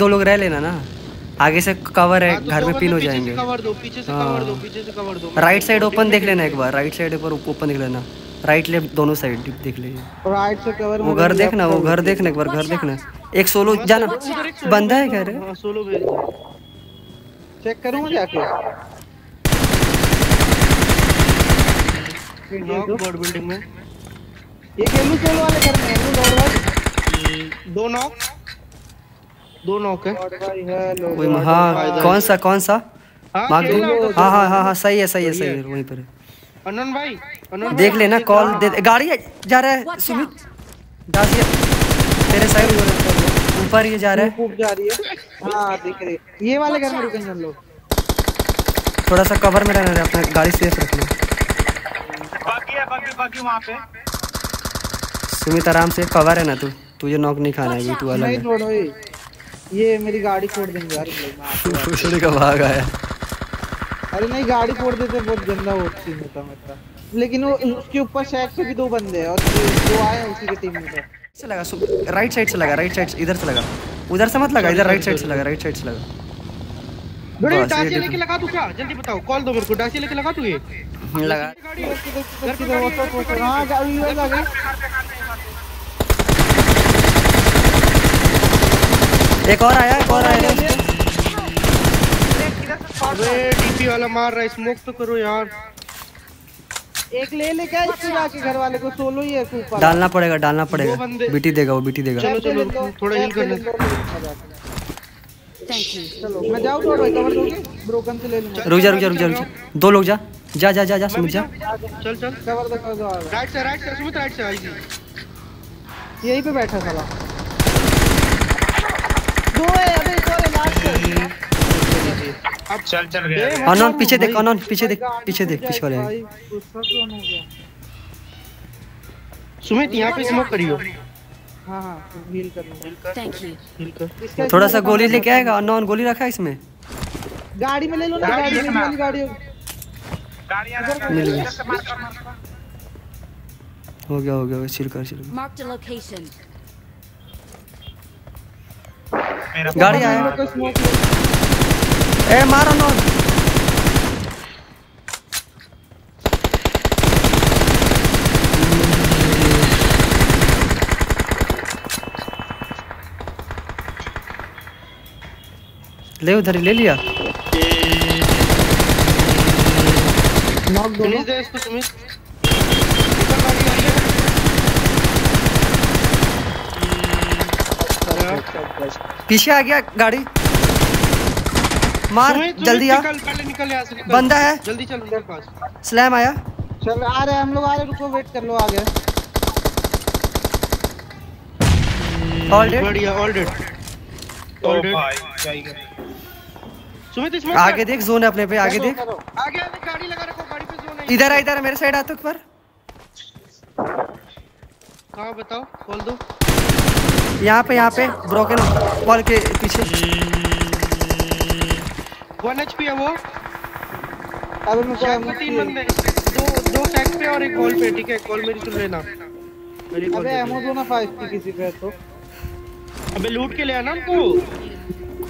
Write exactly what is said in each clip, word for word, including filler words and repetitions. दो लोग रह लेना ना, आगे से कवर है, घर में पिन हो जाएंगे। राइट साइड ओपन देख लेना एक बार, राइट साइड ओपन देख लेना, राइट लेफ्ट दोनों साइड देख लेना। वो घर देखना, वो घर देखना एक बार, घर देखना। एक सोलो जाना बंदा है घर, चेक करूंगा जाके बिल्डिंग में। दो नॉक दो नॉक है कोई। हाँ कौन सा कौन सा हाँ हाँ हाँ हाँ सही है सही है सही है, वहीं पर है। अनन भाई अनन देख लेना, कॉल दे। गाड़ी जा रहा है सुमित, तेरे साइड ऊपर ये जा रहा है। ये वाले घर में रुकेंगे हम लोग, थोड़ा सा कवर में रहना है अपना, गाड़ी सेफ रखना। बाकी है बाकी बाकी वहाँ पे सुमित आराम से कवर है ना, तू तुझे नॉक नहीं खाना है, तू अलग है। ये मेरी गाड़ी फोड़ देंगे यार लोग, का भाग आया। अरे नहीं गाड़ी फोड़ देते बहुत गंदा होती होता मेरा, लेकिन वो उसके ऊपर शैक पे भी दो बंदे हैं और दो आए हैं उसी की टीम में। से लगा राइट साइड से लगा, राइट साइड इधर से लगा, उधर से मत लगा, इधर राइट साइड से लगा, राइट साइड से लगा। बड़े डासी लेके लगा तू, क्या जल्दी बताओ, कॉल दो मेरे को। डासी लेके लगा तू, ये लगा गाड़ी करके दो। हां गाड़ी लगा एक और आया एक और आया। अरे डीपी वाला मार रहा है, स्मोक तो करो यार। एक ले ले क्या इसको जाके, घर वाले को सोलो ही है ऊपर डालना पड़ेगा, डालना पड़ेगा। बीटी देगा वो, बीटी देगा। चलो चलो थोड़ा हील कर ले। Thank you. चलो मैं जाऊं, थोड़ा भाई कवर दोगे? ब्रोकन से ले लूंगा। रुक जा रुक जा रुक जा, दो लोग जा जा जा जा सुमित जा। चल चल कवर दे कवर दे। राइट से राइट से सुमित, राइट से आएगी। यहीं पे बैठा साला दो है, अबे सॉरी मार्क कर। अब चल चल गया अनन, पीछे देख अनन, पीछे देख पीछे देख पीछे वाले। सुमित यहां पे स्मोक करियो। हां हां हील कर हील कर थैंक यू हील कर। थोड़ा सा गोली लेके आएगा अनन, गोली रखा है इसमें। गाड़ी में ले लो ना, गाड़ी में वाली गाड़ी गाड़ी इधर से मार कर मार। हो गया हो गया, चिल कर चिल। Mark the location. गाड़ी आया ए मारा ना। ले उधर ले लिया, नॉक दो इसको सुमित। पीछे आ गया गाड़ी, मार जल्दी आ, बंदा है जल्दी चल मेरे पास। स्लैम आया, चल आ रहे हम लोग आ रहे, रुको वेट कर लो। आ गया ऑल डेड, बढ़िया all dead all dead. Sumit इसमें आगे देख, जोन है अपने पे, आगे देख आगे आगे। गाड़ी लगा रखो, गाड़ी पे जोन है। इधर आ इधर मेरे साइड आ, तो एक बार कहां बताओ, खोल दो यहाँ पे यहाँ पे ब्रोकन वॉल के पीछे। वन एच पी है वो। अब उनको तीन बंदे, दो दो टैग पे और एक वॉल पे। ठीक है कॉल मेरी सुन लेना। अबे एमो दो ना फाइव किसी पे तो। अबे लूट के ले आना हमको,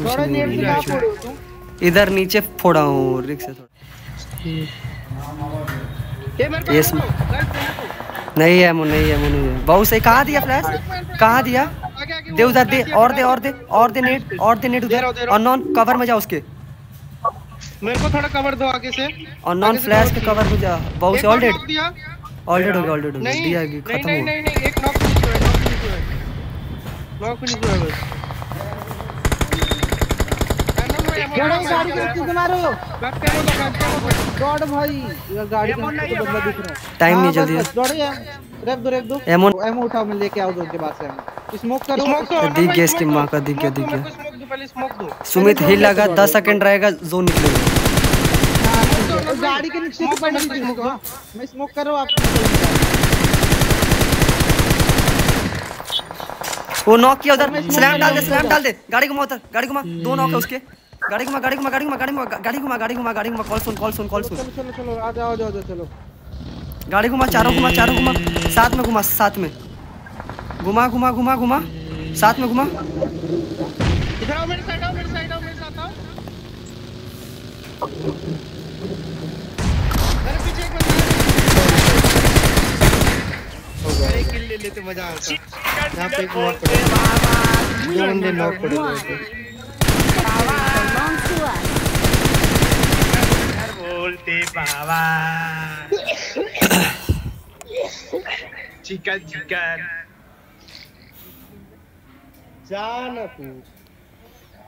थोड़ा नेट से ना फोड़ो तुम। इधर नीचे फोड़ा हूँ रिक्शा थोड़ा। यस नहीं है, मुन नहीं है, मुन नहीं है। बहुत सही, कहाँ दिया फ्लैश, कहाँ दिया? दे उधर दे और दे और दे और दे नेट और दे नेट उधर। और नॉन कवर में जा उसके, मेरे को थोड़ा कवर दो आगे से। और नॉन फ्लैश के कवर में जा, बहुत सही। ऑलरेड ऑलरेड हो गया, ऑलरेड हो गया, दिया खत्म हो। नहीं नहीं एक नॉक नहीं हुआ, नॉक नहीं हुआ बस। गाड़ी गाड़ी किसको मारो? बैक पे मत बैक पे। गॉड भाई इधर गाड़ी का बंदा दिख रहा है। टाइम नहीं जल्दी दौड़ो यार, रख दो रख दो एमो एमो उठाओ, मैं लेके आऊं उनके पास से। स्मोक करो, दिख गया इसकी मां का, दिख गया दिख गया। स्मोक दो पहले, स्मोक दो सुमित। हिल लगा दस सेकंड रहेगा, जोन निकलेगा। गाड़ी के नीचे से पकड़ के स्मोक दो। मैं स्मोक कर रहा हूं आपको। वो नॉक किया उधर, स्लैम डाल दे स्लैम डाल दे। गाड़ी घुमा उधर, गाड़ी घुमा, दो नॉक है उसके। गाड़ी घुमा गाड़ी घुमा गाड़ी घुमा गाड़ी घुमा गाड़ी घुमा गाड़ी घुमा गाड़ी घुमा। कॉल सुन कॉल सुन कॉल सुन। चलो चलो चलो आ जाओ जाओ चलो। गाड़ी घुमा, चारों घुमा चारों घुमा, साथ में घुमा साथ में घुमा घुमा घुमा घुमा साथ में घुमा। इधर आओ मेरे साथ, आओ मेरे साथ, आओ मेरे साथ, आओ मेरे पीछे एक बंदा। हो गया, एक किल ले लेते मजा आता। यहां पे एक नॉक पड़े, दो बंदे नॉक पड़े हुए थे। यार बोलते बाबा चिकन चिकन जान।